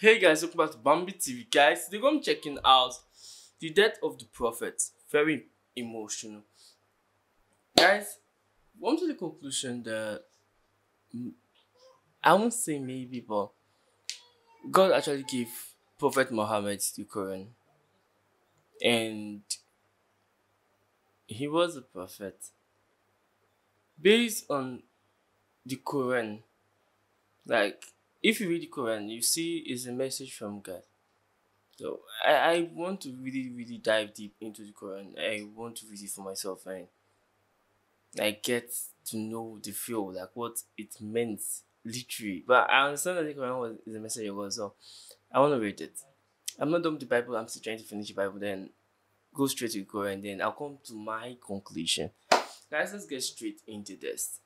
Hey guys, welcome back to Bambi TV. Guys, today I'm checking out the death of the Prophet. Very emotional. Guys, come to the conclusion that I won't say maybe, but God actually gave Prophet Muhammad the Quran, and he was a prophet. Based on the Quran, like if you read the Quran, you see it's a message from God. So I want to really dive deep into the Quran. I want to read it for myself, and I get to know the feel, like what it meant literally. But I understand that the Quran is a message of God, so I want to read it. I'm not done with the Bible. I'm still trying to finish the Bible, then go straight to the Quran, then I'll come to my conclusion. Guys, let's get straight into this.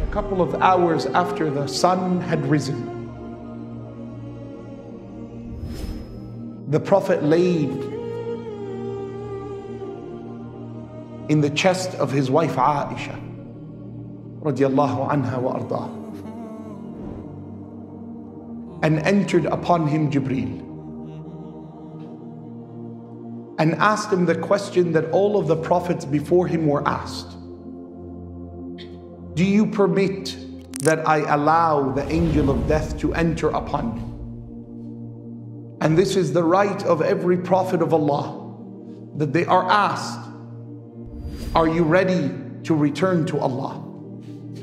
A couple of hours after the sun had risen, the Prophet laid in the chest of his wife Aisha, radiyallahu anha wa ardah. And entered upon him Jibreel and asked him the question that all of the prophets before him were asked: do you permit that I allow the angel of death to enter upon me? And this is the right of every prophet of Allah, that they are asked, are you ready to return to Allah?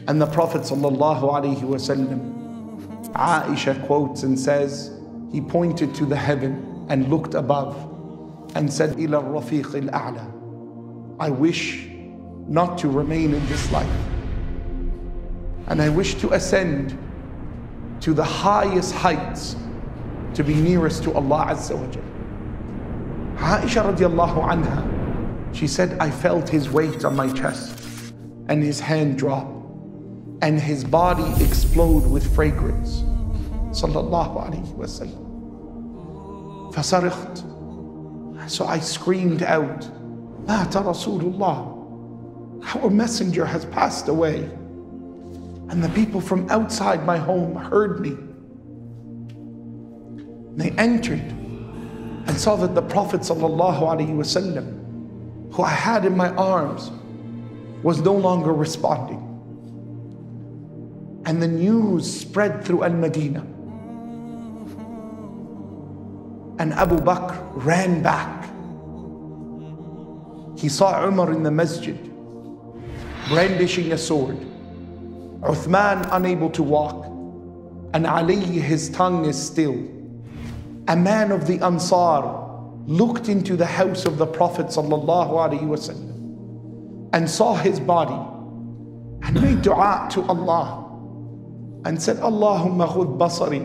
And the Prophet Sallallahu Alaihi Wasallam, Aisha quotes and says, he pointed to the heaven and looked above and said, Ila Rafiqil A'la, I wish not to remain in this life, and I wish to ascend to the highest heights, to be nearest to Allah Azza wa Jal. Aisha radiallahu anha, she said, I felt his weight on my chest and his hand drop, and his body explode with fragrance. Sallallahu Alaihi Wasallam. Fasarikht. So I screamed out, Mata Rasulullah, our messenger has passed away. And the people from outside my home heard me. They entered and saw that the Prophet Sallallahu Alaihi Wasallam, who I had in my arms, was no longer responding. And the news spread through Al-Madina. And Abu Bakr ran back. He saw Umar in the masjid, brandishing a sword. Uthman unable to walk. And Ali, his tongue is still. A man of the Ansar looked into the house of the Prophet ﷺ and saw his body and made dua to Allah. And said, Allahumma khudh basari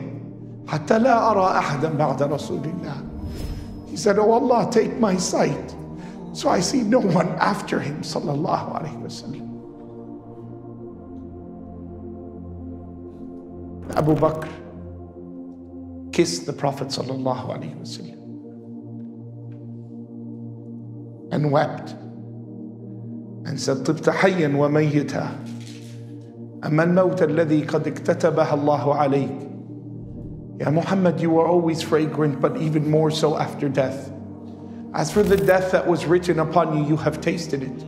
hatta la ara ahadan ba'da Rasulillah. He said, oh Allah, take my sight so I see no one after him. Sallallahu Alaihi Wasallam. Abu Bakr kissed the Prophet Sallallahu Alaihi Wasallam and wept and said, Tibtahiyan wa maytah. أما الموت الذي قد اكتتبها الله عليك. Ya Muhammad, you were always fragrant, but even more so after death. As for the death that was written upon you, you have tasted it.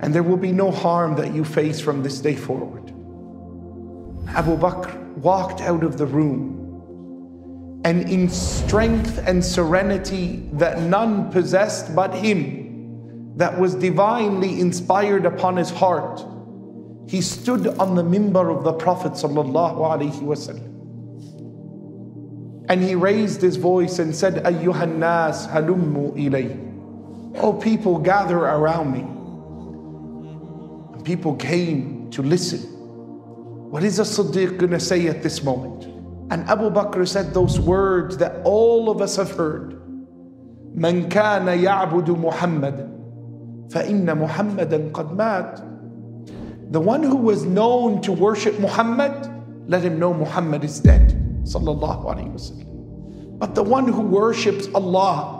And there will be no harm that you face from this day forward. Abu Bakr walked out of the room, and in strength and serenity that none possessed but him, that was divinely inspired upon his heart, he stood on the mimbar of the Prophet Sallallahu Alaihi Wasallam. And he raised his voice and said, Ayyuhan nas, halummu ilay. Oh people, gather around me. And people came to listen. What is a Siddiq going to say at this moment? And Abu Bakr said those words that all of us have heard. Man kana ya'budu Muhammadan, fa inna Muhammadan qad mat. The one who was known to worship Muhammad, let him know Muhammad is dead. Sallallahu Alaihi Wasallam. But the one who worships Allah,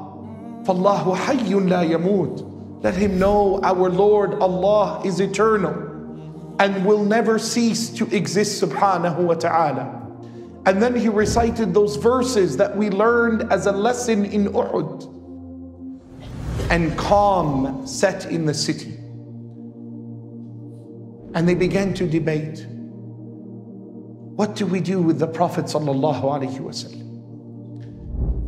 فَاللَّهُ حَيٌّ لَا يَمُوتُ, Let him know our Lord Allah is eternal and will never cease to exist, subhanahu wa ta'ala. And then he recited those verses that we learned as a lesson in U'ud. And calm set in the city. And they began to debate. What do we do with the Prophet Sallallahu Alaihi Wasallam?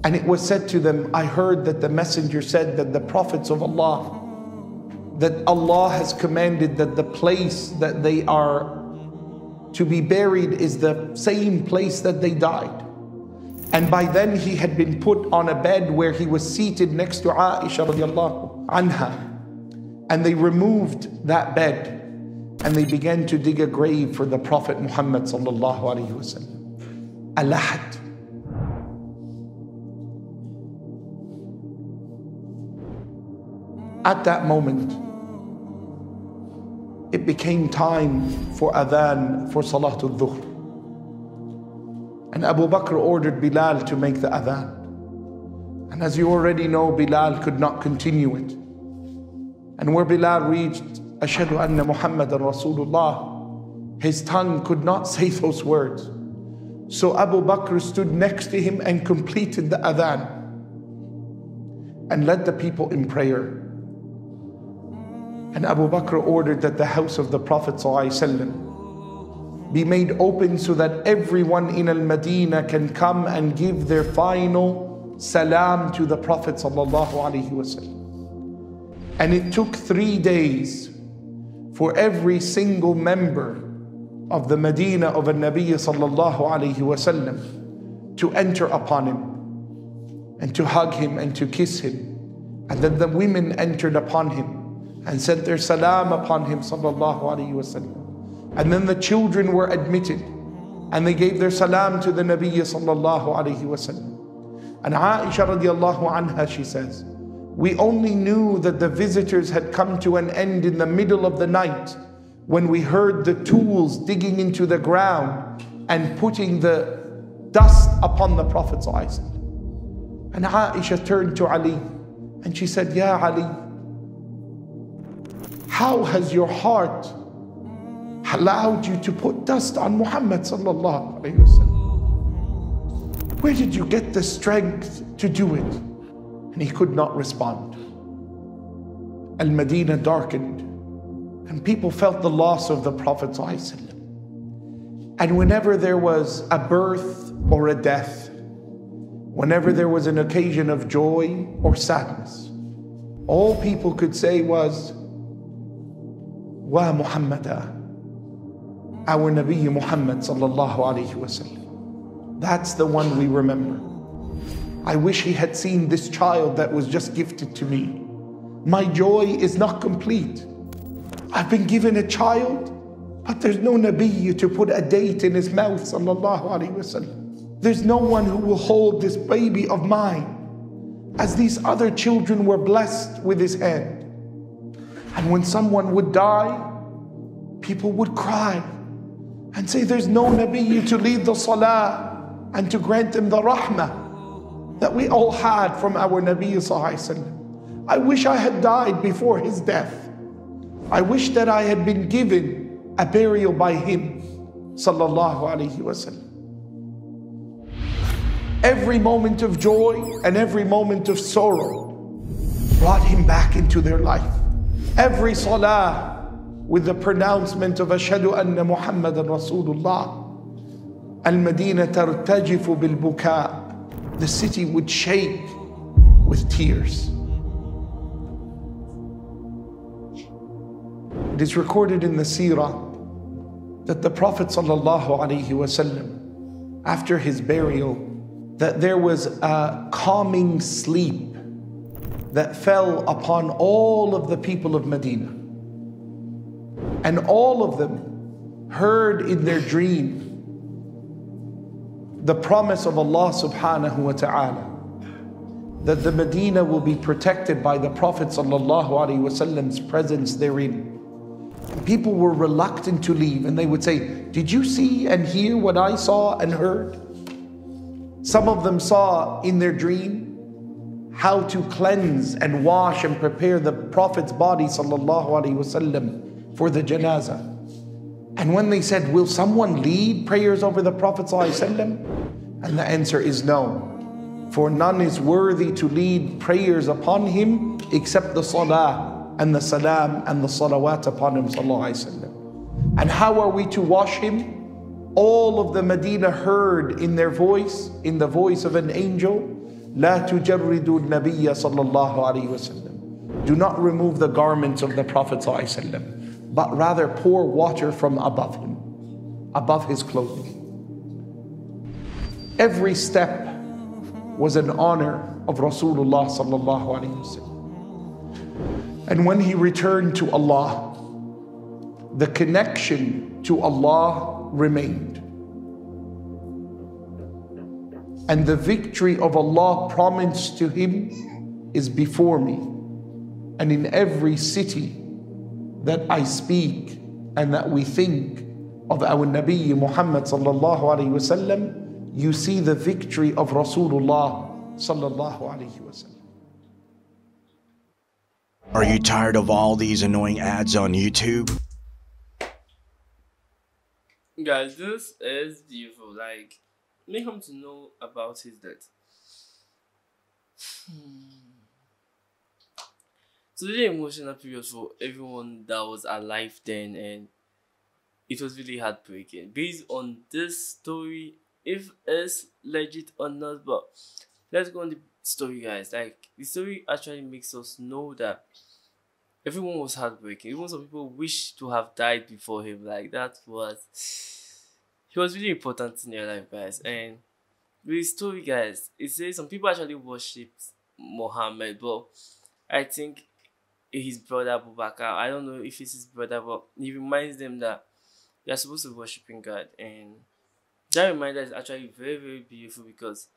And it was said to them, I heard that the messenger said that the prophets of Allah, that Allah has commanded that the place that they are to be buried is the same place that they died. And by then he had been put on a bed where he was seated next to Aisha radiallahu anha. And they removed that bed and they began to dig a grave for the Prophet Muhammad Sallallahu Alaihi Wasallam. Al-Ahad. At that moment, it became time for Adhan, for Salatul Dhuhr. And Abu Bakr ordered Bilal to make the Adhan. And as you already know, Bilal could not continue it. And where Bilal reached, Ashhadu anna Muhammadan Rasulullah, his tongue could not say those words. So Abu Bakr stood next to him and completed the Adhan and led the people in prayer. And Abu Bakr ordered that the house of the Prophet ﷺ be made open so that everyone in Al-Madina can come and give their final salam to the Prophet ﷺ. And it took 3 days for every single member of the Medina of Al Nabiyah ﷺ to enter upon him and to hug him and to kiss him. And then the women entered upon him and sent their salam upon him, sallallahu alayhi wa sallam. And then the children were admitted, and they gave their salam to the Nabi, sallallahu alayhi wa sallam. And Aisha radiallahu anha, she says, we only knew that the visitors had come to an end in the middle of the night when we heard the tools digging into the ground and putting the dust upon the Prophet sallallahu alayhi wa sallam. And Aisha turned to Ali, and she said, Ya Ali, how has your heart allowed you to put dust on Muhammad sallallahu alayhi wasallam? Where did you get the strength to do it? And he could not respond. Al-Madina darkened, and people felt the loss of the Prophet sallallahu alayhi wasallam. And whenever there was a birth or a death, whenever there was an occasion of joy or sadness, all people could say was, Wa Muhammada, our Nabi Muhammad sallallahu alayhi wasallam. That's the one we remember. I wish he had seen this child that was just gifted to me. My joy is not complete. I've been given a child, but there's no Nabi to put a date in his mouth sallallahu alayhi wasallam. There's no one who will hold this baby of mine, as these other children were blessed with his hand. And when someone would die, people would cry and say, there's no Nabi to lead the salah and to grant them the rahmah that we all had from our Nabi sallallahu alayhi wasallam. I wish I had died before his death. I wish that I had been given a burial by him sallallahu alayhi wasallam. Every moment of joy and every moment of sorrow brought him back into their life. Every salah with the pronouncement of Ashhadu anna Muhammadan Rasulullah, Al-Madina tartajifu bil-buka, the city would shake with tears. It is recorded in the seerah that the Prophet sallallahu alaihi wasallam, after his burial, that there was a calming sleep that fell upon all of the people of Medina. And all of them heard in their dream the promise of Allah subhanahu wa ta'ala that the Medina will be protected by the Prophet sallallahu alaihi wasallam's presence therein. And people were reluctant to leave, and they would say, did you see and hear what I saw and heard? Some of them saw in their dream how to cleanse and wash and prepare the Prophet's body Sallallahu Alaihi Wasallam for the janazah. And when they said, will someone lead prayers over the Prophet Sallallahu Alaihi Wasallam? And the answer is no. For none is worthy to lead prayers upon him except the salah and the salam and the salawat upon him Sallallahu Alaihi Wasallam. And how are we to wash him? All of the Medina heard in their voice, in the voice of an angel, لا تجردوا النبي صلى الله عليه وسلم. Do not remove the garments of the Prophet صلى الله عليه وسلم, but rather pour water from above him, above his clothing. Every step was an honor of Rasulullah صلى الله عليه وسلم. And when he returned to Allah, the connection to Allah remained. And the victory of Allah promised to him is before me, and in every city that I speak and that we think of our Nabi Muhammad Sallallahu Alaihi Wasallam, you see the victory of Rasulullah Sallallahu Alaihi Wasallam. Are you tired of all these annoying ads on YouTube? Guys, this is beautiful. Like, make him to know about his death. So really emotional period for everyone that was alive then, and it was really heartbreaking. Based on this story, if it's legit or not, but let's go on the story, guys. Like, the story actually makes us know that everyone was heartbreaking. Even some people wish to have died before him. Like, that was... he was really important in their life, guys. And with his story, guys, it says some people actually worshipped Muhammad, but I think his brother Abu Bakr, I don't know if it's his brother, but he reminds them that they are supposed to be worshipping God. And that reminder is actually very, very beautiful, because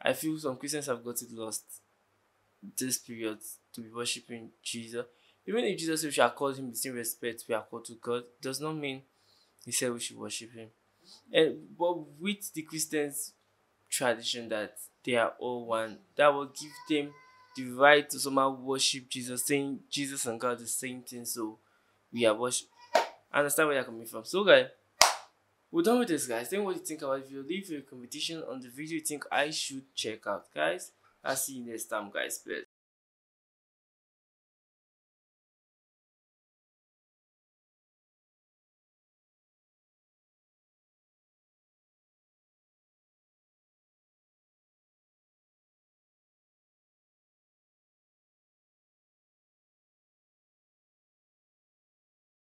I feel some Christians have got it lost this period to be worshipping Jesus. Even if Jesus said we shall call him the same respect we are called to God, does not mean he said we should worship him. And but with the Christians' tradition that they are all one, that will give them the right to somehow worship Jesus, saying Jesus and God the same thing. So we are worship. Understand where they're coming from. So guys, we're done with this, guys. Think what you think about it. If you leave your competition on the video you think I should check out, guys. I'll see you next time, guys. Peace.